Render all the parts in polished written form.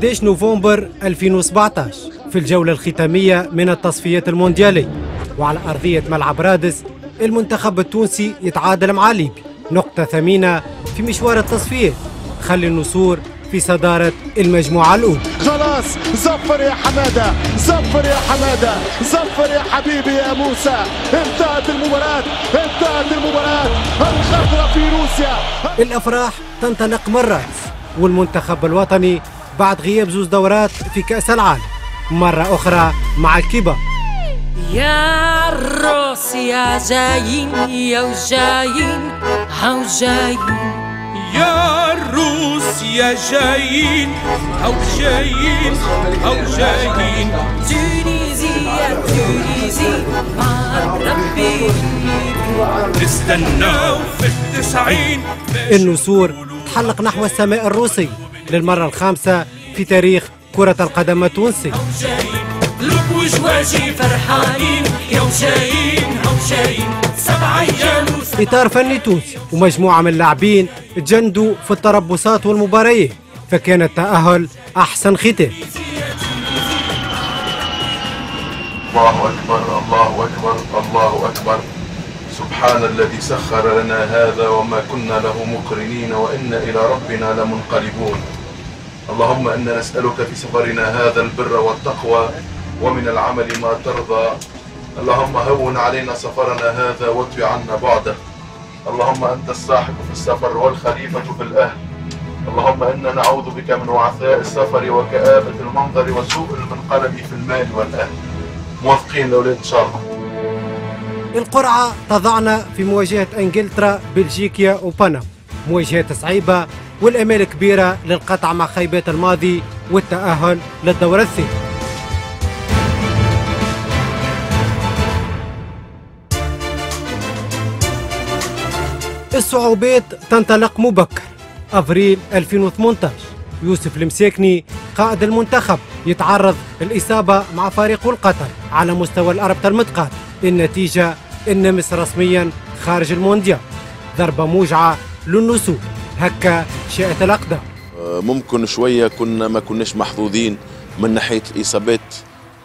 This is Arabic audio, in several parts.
11 نوفمبر 2017 في الجولة الختامية من التصفيات المونديالي، وعلى أرضية ملعب رادس المنتخب التونسي يتعادل مع ليبيا، نقطة ثمينة في مشوار التصفيات خلي النسور في صدارة المجموعة الأولى. خلاص، زفر يا حمادة، زفر يا حمادة، زفر يا حبيبي يا موسى. انتهت المباراة، انتهت المباراة، الخضرة في روسيا. الأفراح تنطلق من رادس والمنتخب الوطني بعد غياب 2 دورات في كأس العالم، مرة أخرى مع الكبار. يا روسيا جايين يا وجايين هاو جايين، يا روسيا جايين هاو جايين هاو جايين، تونسيا تونسي مع ربي نستناو في التسعين. النسور تحلق نحو السماء الروسي للمرة الخامسة في تاريخ كرة القدم التونسي. إطار فني تونسي ومجموعة من اللاعبين تجندوا في التربصات والمباريات، فكان التأهل أحسن ختام. الله أكبر الله أكبر الله أكبر، سبحان الذي سخر لنا هذا وما كنا له مقرنين وإنا إلى ربنا لمنقلبون. اللهم إنا نسألك في سفرنا هذا البر والتقوى ومن العمل ما ترضى، اللهم هون علينا سفرنا هذا وادفع عنا بعده، اللهم أنت الصاحب في السفر والخليفة في الأهل، اللهم إنا نعوذ بك من وعثاء السفر وكآبة المنظر وسوء المنقلب في المال والأهل. موافقين الأولاد إن شاء الله. القرعة تضعنا في مواجهة إنجلترا، بلجيكا وبنما، مواجهة صعيبة والأمال كبيرة للقطع مع خيبات الماضي والتأهل للدور الثاني. الصعوبات تنطلق مبكر. أفريل 2018 يوسف المساكني قائد المنتخب يتعرض الإصابة مع فريقه القطري على مستوى الأربطة المتقاطع، النتيجة إن مصر رسميا خارج المونديال. ضربة موجعة للنسور، هكا شاءت الأقدار. ممكن شوية ما كناش محظوظين من ناحية الإصابات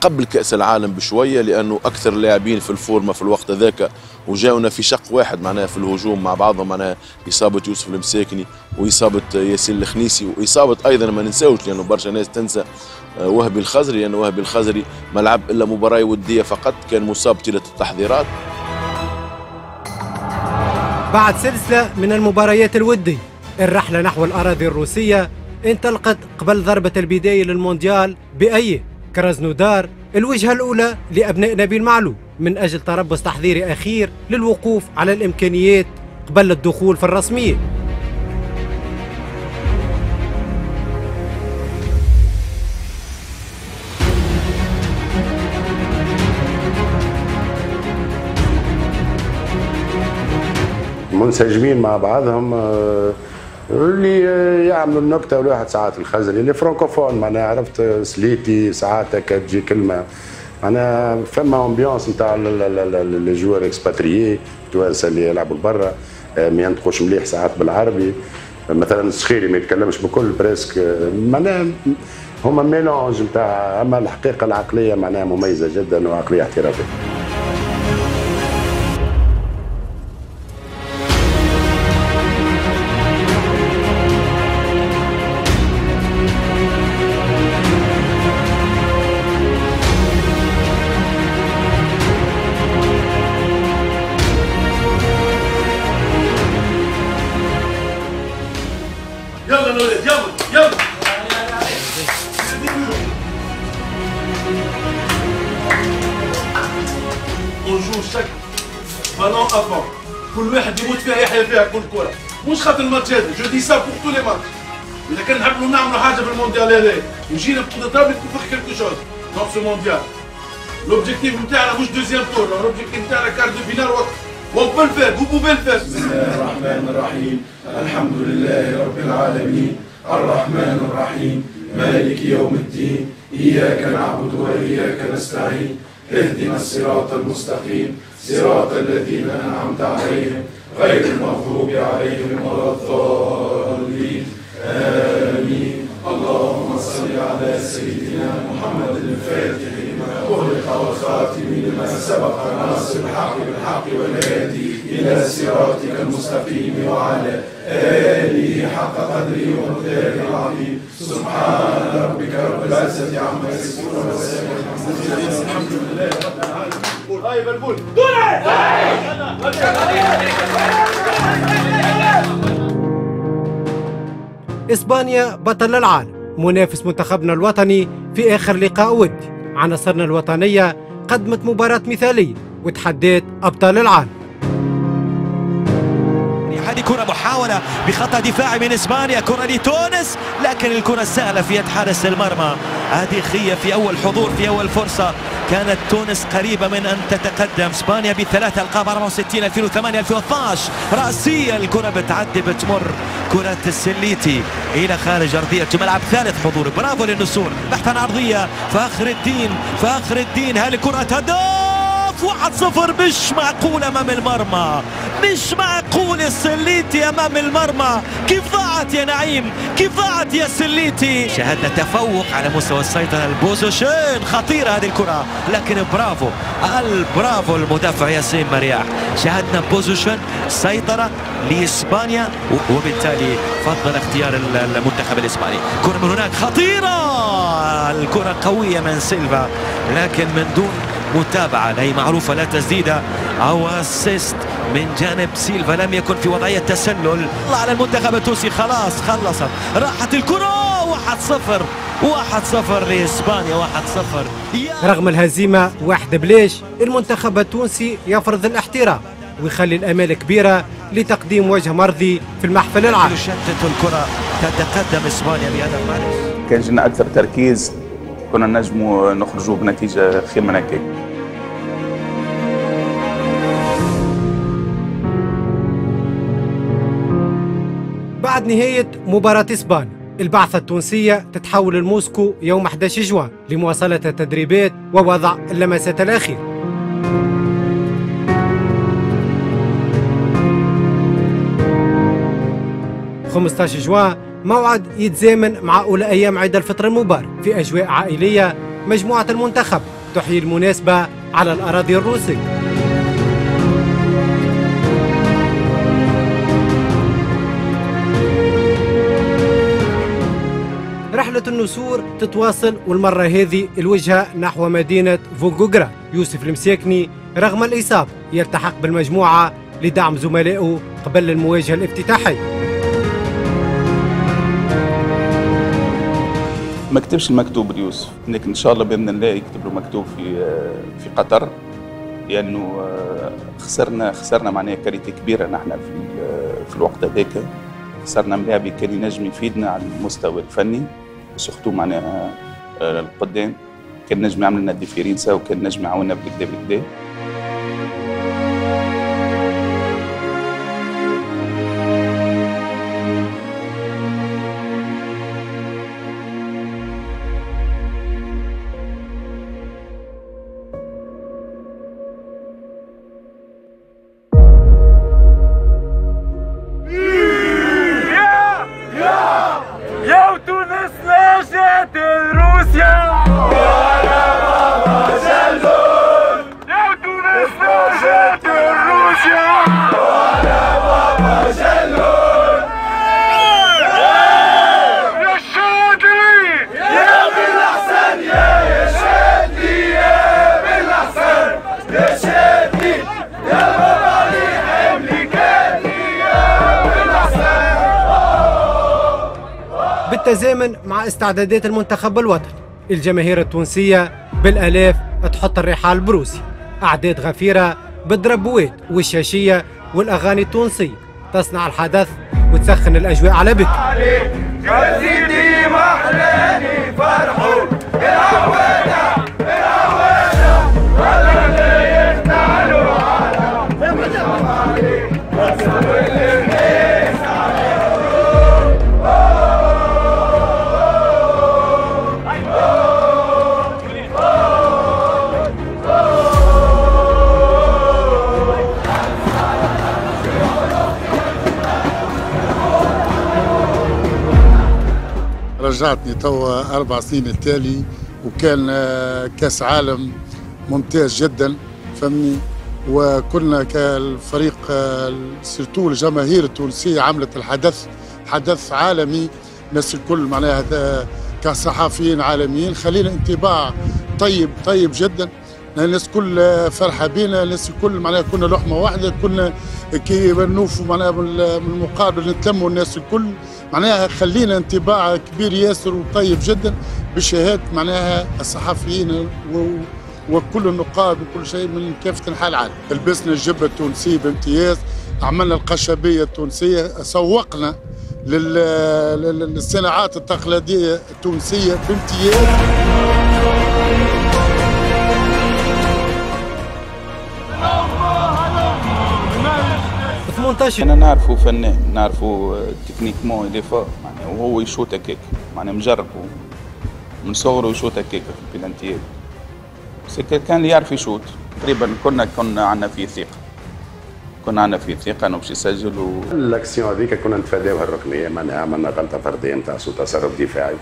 قبل كأس العالم بشوية، لأنه أكثر لاعبين في الفورمة في الوقت ذاك وجاونا في شق واحد، معناها في الهجوم مع بعضهم، معناها إصابة يوسف المساكني وإصابة ياسين الخنيسي وإصابة أيضا ما ننساوش، لأنه برشا ناس تنسى وهبي الخزري، لأنه وهبي الخزري ما لعب إلا مباراة ودية فقط، كان مصاب طيلة التحضيرات. بعد سلسلة من المباريات الودية الرحلة نحو الأراضي الروسية انطلقت قبل ضربة البداية للمونديال بأي كرازنودار، الوجهة الأولى لأبناء نبيل معلول من أجل تربص تحضيري أخير للوقوف على الإمكانيات قبل الدخول في الرسمية. منسجمين مع بعضهم، اللي يعملوا النكته والواحد ساعات الخزري اللي فرانكوفون، معناها عرفت سليتي ساعات هكا تجي كلمه، معناها فما امبيونس نتاع لي جوار اكسباتريي التوانسه اللي يلعبوا لبرا ما ينطقوش مليح ساعات بالعربي، مثلا السخيري ما يتكلمش بكل بريسك، معناها هما ميلونج نتاع، اما الحقيقه العقليه معناها مميزه جدا وعقليه احترافيه. ونجو شك بالون افون، كل واحد يموت فيها يحيا فيها كل كره، مش خاطر الماتش هذا، جو دي سا بور تو لي ماتش. اذا كان نحبوا نعملوا حاجه في المونديال هذا وجينا بقدرات نفخ كلكو شوز دونك سو مونديال، لوبجيكتيف نتاعنا مش دوزيام تور، لوبجيكتيف نتاعنا كار دو فينال وقبل فاز وبوبال فاز. بسم الله الرحمن الرحيم، الحمد لله رب العالمين، الرحمن الرحيم، مالك يوم الدين، اياك نعبد واياك نستعين، اهدنا الصراط المستقيم، صراط الذين أنعمت عليهم غير المغضوب عليهم ولا الضالين، آمين. اللهم صل صل على سيدنا محمد الفاتح لما أغلق والخاتم لما سبق ناصر الحق بالحق والهادي إلى صراطك المستقيم وعلى آله حق قدره ومقداره العظيم. سبحان ربك رب العزة عما يصفون وسلام الحمد لله رب العالمين. هاي بلبول إسبانيا بطل العالم منافس منتخبنا الوطني في آخر لقاء ودي. عناصرنا الوطنية قدمت مباراة مثالية وتحديت أبطال العالم. قد يكون محاولة بخطأ دفاعي من إسبانيا، كرة لتونس لكن الكرة السهلة في يد حارس المرمى. هذه خية في أول حضور في أول فرصة، كانت تونس قريبة من أن تتقدم. إسبانيا بثلاثة ألقاب 64 2008 2012 رأسية، الكرة بتعدي بتمر كرة السليتي إلى خارج أرضية الملعب. ثالث حضور، برافو للنسور، بحث عن عرضية. فاخر الدين هذه الكرة هدف 1-0. مش معقول امام المرمى، مش معقول. السليتي امام المرمى، كيف ضاعت يا نعيم، كيف ضاعت يا سليتي. شاهدنا تفوق على مستوى السيطرة، البوزيشن خطيرة هذه الكرة، لكن برافو البرافو المدافع ياسين مرياح. شاهدنا بوزيشن سيطرة لاسبانيا وبالتالي فضل اختيار المنتخب الاسباني. كرة من هناك خطيرة، الكرة قوية من سيلفا لكن من دون متابعة، هي معروفة لا تسديدة أو أسيست من جانب سيلفا، لم يكن في وضعية تسلل. الله على المنتخب التونسي، خلاص خلصت، راحت الكرة. 1-0 لإسبانيا، 1-0. رغم الهزيمة 1-0 المنتخب التونسي يفرض الاحترام ويخلي الأمال كبيرة لتقديم وجه مرضي في المحفل العام. يشتت الكرة، تتقدم إسبانيا بهذا الفارق. كان جينا أكثر تركيز كنا نجموا نخرجوا بنتيجة خير من هكاك. بعد نهاية مباراة إسبانيا البعثة التونسية تتحول لموسكو يوم 11 جوان لمواصلة التدريبات ووضع اللمسات الأخيرة. في 15 جوان موعد يتزامن مع أولى أيام عيد الفطر المبارك في أجواء عائلية. مجموعة المنتخب تحيي المناسبة على الأراضي الروسية. رحلة النسور تتواصل والمرة هذه الوجهة نحو مدينة فونغوغرا. يوسف المساكني رغم الإصابة يلتحق بالمجموعة لدعم زملائه قبل المواجهة الافتتاحية. ما كتبش المكتوب ليوسف، لكن ان شاء الله باذن الله يكتب له مكتوب في قطر، لانه يعني خسرنا معناها كارثه كبيره. نحن في الوقت هذاك خسرنا ملاعب كان ينجم يفيدنا على المستوى الفني، وسختو معناها القدام كان نجم يعمل لنا ديفيرينسا وكان نجم يعاوننا بالكدا. بالتزامن مع استعدادات المنتخب الوطني الجماهير التونسية بالآلاف تحط الرحال بروسي. أعداد غفيرة بالدربوات والشاشية والأغاني التونسية تصنع الحدث وتسخن الأجواء على بك. رجعتني توا 4 سنين التالي، وكان كاس عالم ممتاز جدا فهمني، وكنا كالفريق سيرتو الجماهير التونسيه عملت الحدث، حدث عالمي، الناس الكل معناها كصحفيين عالميين خلينا انطباع طيب جدا، الناس كل فرحه بينا، الناس الكل معناها كنا لحمه واحده، كنا كي نوفوا معناها بالمقابل نتلموا الناس الكل، معناها خلينا انطباع كبير ياسر وطيب جدا بشهاده معناها الصحفيين وكل النقاد وكل شيء من كافه انحاء العالم. لبسنا الجبه التونسيه بامتياز، عملنا القشبيه التونسيه، سوقنا للصناعات التقليديه التونسيه بامتياز. أنا نعرفه فنان، نعرفه تكنيكمون إلي فور، معناها وهو يشوت هكاك، معناها مجرب ومن صغره يشوت هكاك في الانتياب. سي كان اللي يعرف يشوت، تقريبا كنا عندنا فيه ثقة. كنا عندنا فيه ثقة أنه باش يسجل الأكسيون هذيك كنا نتفاداوها الركنية، معناها عملنا غلطة فردية نتاع سوء تصرف دفاعي.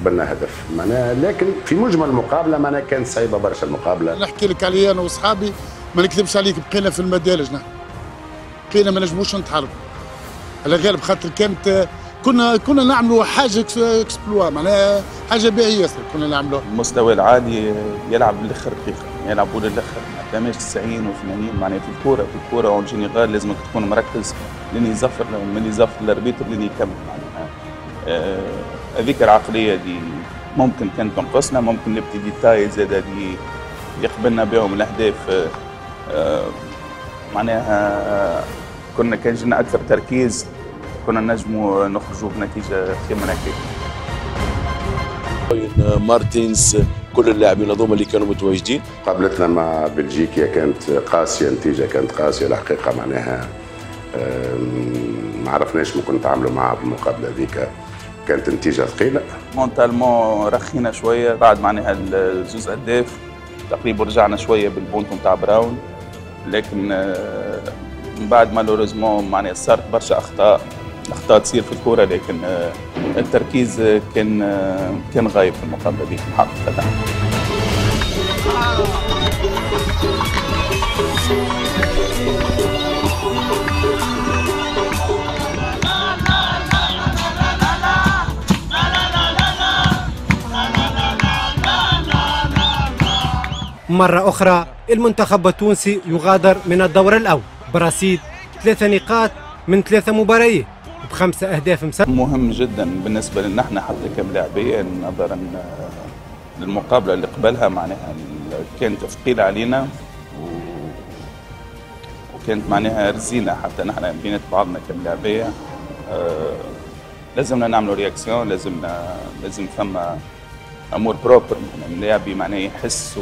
قبلنا هدف، معناها لكن في مجمل المقابلة معناها كانت صعيبة برشا المقابلة. نحكي لك عليها أنا وأصحابي، ما نكذبش عليك بقينا في المدارج نحن. بقينا ما نجموش نتحاربوا على غالب، خاطر كانت كنا نعملوا حاجه اكسبلوا، معناها حاجه باهيه ياسر كنا نعملوها. المستوى العالي يلعب للاخر دقيقه، يلعبوا للاخر، ما فماش 90 و80 معناها في الكوره، في الكوره اون جينيرال لازمك تكون مركز لين يزفر، من يزفر الاربيتر لين يكمل، معناها هذيك العقليه دي ممكن كانت تنقصنا، ممكن نبتي ديتاي زاد اللي يقبلنا بهم الاهداف. معناها كنا كان جينا اكثر تركيز، كنا نجموا نخرجوا بنتيجه خير من هكاك. مارتينز، كل اللاعبين هذوما اللي كانوا متواجدين. مقابلتنا مع بلجيكا كانت قاسيه، النتيجه كانت قاسيه الحقيقه، معناها ما عرفناش ممكن نتعاملوا معها في المقابله هذيك، كانت نتيجه ثقيله. مونتالمون رخينا شويه بعد معناها الجزء الاهداف تقريبا، رجعنا شويه بالبونتو نتاع براون، لكن من بعد مالوريزمون معناها صارت برشا اخطاء تصير في الكوره، لكن التركيز كان غايب في المقابله دي حقيقه. مرة أخرى المنتخب التونسي يغادر من الدور الأول برصيد 3 نقاط من 3 مباريات ب5 أهداف مسجلة. مهم جدا بالنسبة لنا احنا حتى كملاعبين، نظرا للمقابلة اللي قبلها معناها كانت ثقيلة علينا وكانت معناها رزينة حتى نحن بين بعضنا كملاعبين. لازمنا نعملوا رياكسيون، لازم فما أمور بروبر، اللاعب معناها يحس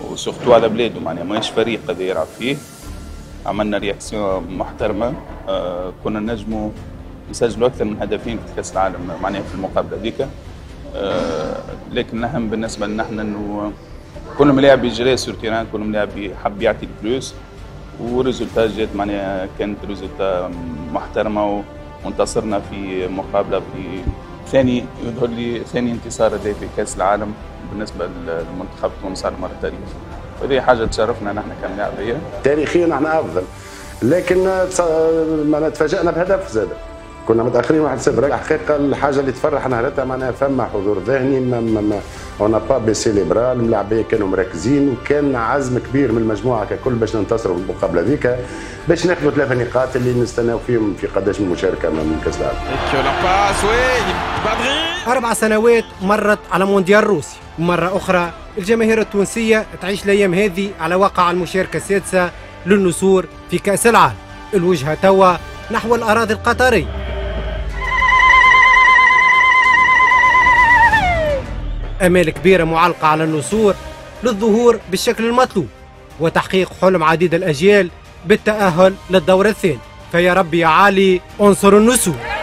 وسورتو على بلاده، معناها ماهيش فريق هذا يلعب فيه. عملنا رياكسيون محترمه، كنا نجموا نسجلوا اكثر من هدفين في كاس العالم معناها في المقابله هذيك، لكن الاهم بالنسبه لنا احنا انه كل ملاعب يجري سور تيران، كل ملاعب حب يعطي الفلوس، والريزلتا جات معناها كانت ريزلتا محترمه وانتصرنا في مقابله في ثاني، يظهر لي ثاني انتصار هذا في كاس العالم بالنسبه للمنتخب التونسي على مر التاريخ، وهذه حاجه تشرفنا نحن كملاعبيه. تاريخيا نحن افضل، لكن معناها تفاجئنا بهدف زاد، كنا متاخرين 1-0 الحقيقه. الحاجه اللي تفرح نهارتها معناها فما حضور ذهني، ما اون با بيسي لي برا، الملاعبيه كانوا مركزين، وكان عزم كبير من المجموعه ككل باش ننتصروا في المقابله ذيك، باش ناخذوا 3 نقاط اللي نستناو فيهم في قداش من مشاركه من كاس العالم. 4 سنوات مرت على مونديال الروسي، ومرة أخرى الجماهير التونسية تعيش الأيام هذه على وقع المشاركة السادسة للنسور في كأس العالم، الوجهة توا نحو الأراضي القطرية. آمال كبيرة معلقة على النسور للظهور بالشكل المطلوب وتحقيق حلم عديد الأجيال بالتأهل للدور الثاني، فيا ربي يا عالي انصر النسور.